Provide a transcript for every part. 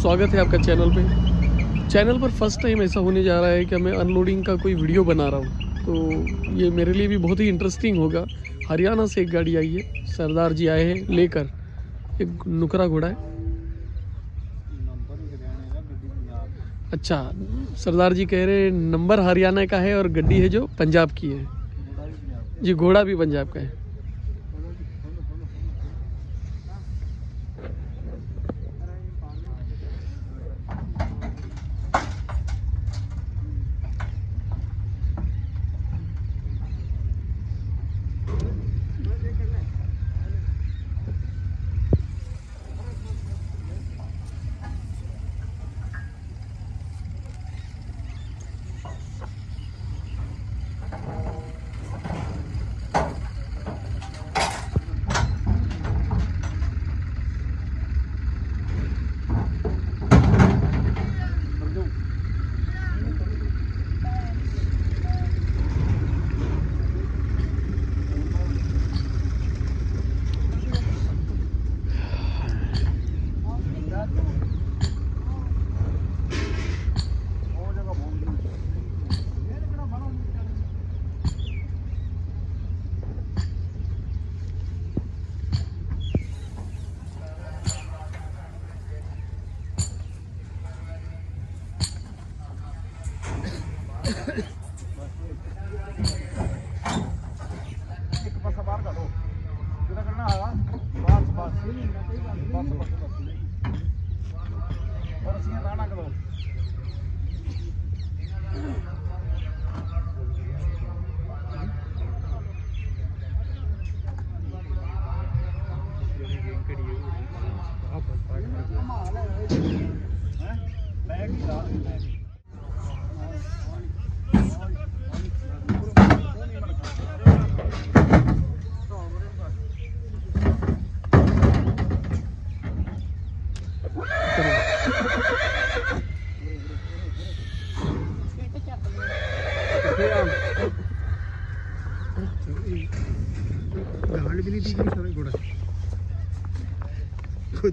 स्वागत है आपका चैनल पे। चैनल पर फर्स्ट टाइम ऐसा होने जा रहा है कि मैं अनलोडिंग का कोई वीडियो बना रहा हूँ, तो ये मेरे लिए भी बहुत ही इंटरेस्टिंग होगा। हरियाणा से एक गाड़ी आई है, सरदार जी आए हैं लेकर, एक नुक्रा घोड़ा है। अच्छा, सरदार जी कह रहे नंबर हरियाणा का है और गड्डी है जो पंजाब की है जी, घोड़ा भी पंजाब का है।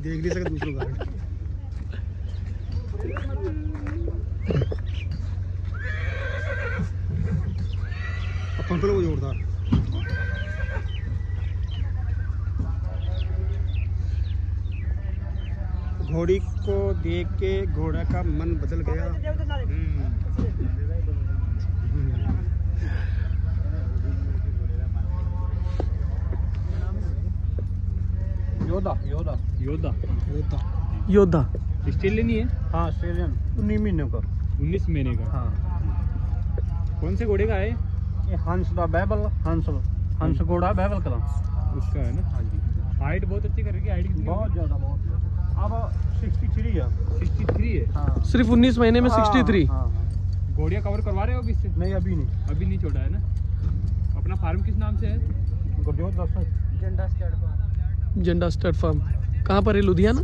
देख नहीं सकता दूसरों का अपन तो लोग जोरदार। घोड़ी को देख के घोड़ा का मन बदल गया। योद्धा योद्धा योद्धा योद्धा योद्धा ऑस्ट्रेलियन ही है। हाँ, ऑस्ट्रेलियन 19 महीने का। हाँ, कौन से घोड़े का है ये? हंस का बैबल, हंस घोड़ा बैबल कला उसका है ना। हाँ जी, हाइट बहुत अच्छी करेगी। हाइट बहुत ज़्यादा, अब 63 है। 63 है। हाँ, सिर्फ 19 महीने में 63। हाँ, घोड़िया कवर करवा रहे हो किससे? नहीं, अभी नहीं, अभी नहीं छोड़ा है ना। अपना फार्म किस नाम से है? झंडा स्टार्ट फार्म। कहाँ पर है? लुधियाना,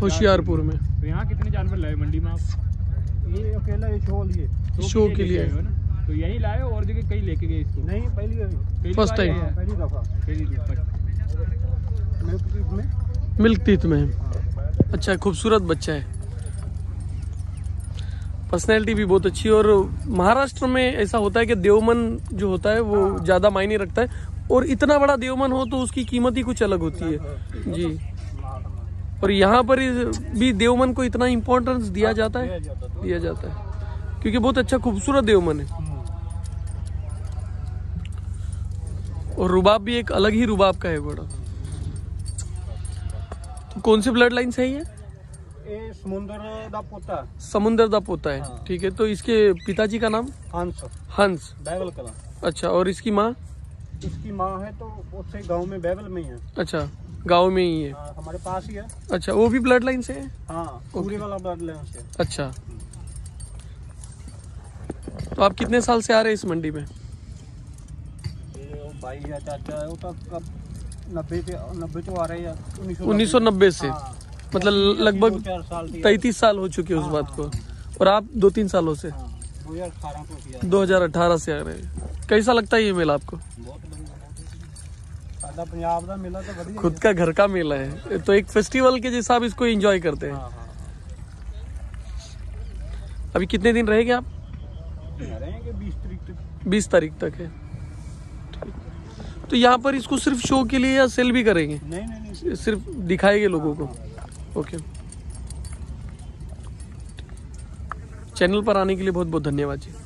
होशियारपुर में। तो यहाँ कितने जानवर लाए मंडी में आप? ये अकेला शो के लिए है ना, तो यही लाए और जगह कहीं लेके गए इसको? नहीं, पहली फर्स्ट टाइम, पहली दफा मिल्क टीथ में। अच्छा, खूबसूरत बच्चा है, पर्सनैलिटी भी बहुत अच्छी। और महाराष्ट्र में ऐसा होता है कि देवमन जो होता है वो ज़्यादा मायने रखता है, और इतना बड़ा देवमन हो तो उसकी कीमत ही कुछ अलग होती है जी। और यहाँ पर भी देवमन को इतना इम्पोर्टेंस दिया जाता है क्योंकि बहुत अच्छा खूबसूरत देवमन है। और रुबाब भी एक अलग ही रुबाब का है घोड़ा। तो कौन सी ब्लड लाइन सही है? समुंदर दा पोता है। ठीक है, तो इसके पिताजी का नाम हंस। अच्छा, और इसकी माँ है तो उससे गांव में बैबल में ही है। अच्छा, गांव में ही है। हमारे पास ही है। अच्छा, वो भी ब्लड लाइन से है? हाँ, पूरे वाला ब्लड लाइन से। अच्छा, तो आप कितने साल से आ रहे हैं इस मंडी में? भाई या चाचा है वो तो 90 तो आ रहे हैं, 1990 से। हाँ, मतलब लगभग 33 साल हो चुके उस बात को। और आप 2-3 सालों से? 2018 से आ रहे हैं। कैसा लगता है ये मेला आपको? पंजाब का मेला तो खुद का घर का मेला है, तो एक फेस्टिवल के जैसा आप इसको एंजॉय करते हैं। हाँ। अभी कितने दिन रहेंगे आप? रहेंगे 20 तारीख तक है। तो यहाँ पर इसको सिर्फ शो के लिए या सेल भी करेंगे? नहीं नहीं, नहीं। सिर्फ दिखाएंगे लोगों को। ओके, चैनल पर आने के लिए बहुत बहुत धन्यवाद जी।